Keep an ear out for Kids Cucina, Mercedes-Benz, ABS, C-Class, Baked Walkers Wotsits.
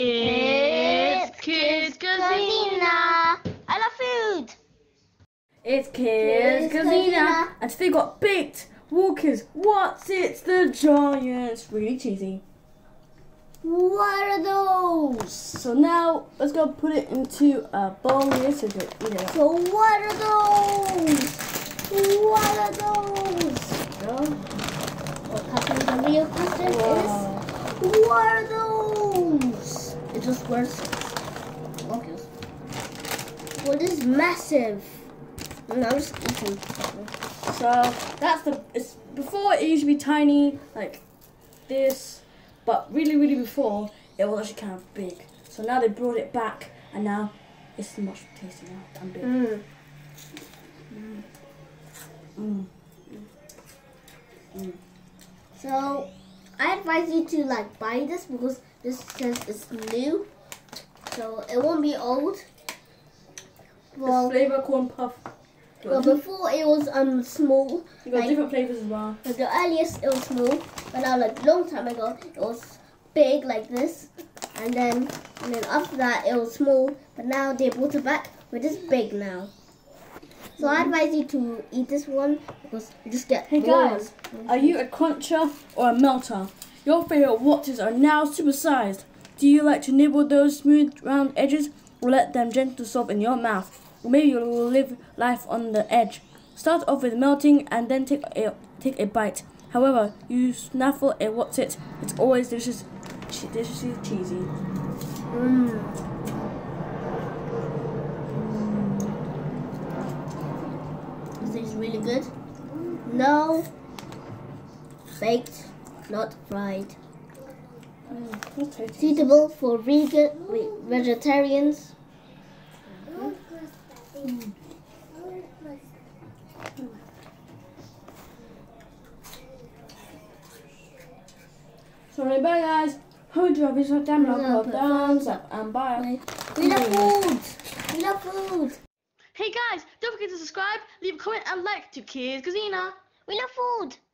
It's Kids Cucina. I love food. It's Kids Cucina. And today we got Baked Walkers Wotsits the Giants. Really cheesy. What are those? So now let's go put it into a bowl here so that we can eat it. So what are those? What are those? Go. What happened in the video question is what are those? It just works. Okay. What is massive? And I'm just eating. So that's the. It's before it used to be tiny like this. But really before, it was actually kind of big. So now they brought it back, and now it's much tastier now. Damn big. So I advise you to like buy this because this says it's new, so it won't be old. Well, it's flavor corn puff. Well, before it was small. You got like, different flavors as well. The earliest it was small, but now like long time ago it was big like this, and then after that it was small, but now they brought it back with this big now. So I advise you to eat this one because you just get. Hey guys, are you a cruncher or a melter? Your favorite wotsits are now supersized. Do you like to nibble those smooth round edges or let them gently dissolve in your mouth? Or maybe you'll live life on the edge. Start off with melting and then take a bite. However, you snaffle a whatsit. It's always deliciously cheesy. This is really good. No, baked, not fried. Suitable for vegetarians. So remember guys, hold your visual camera, put thumbs up and bye. We love food! We love food! Hey guys, don't forget to subscribe, leave a comment and like to Kids Cucina. We love food!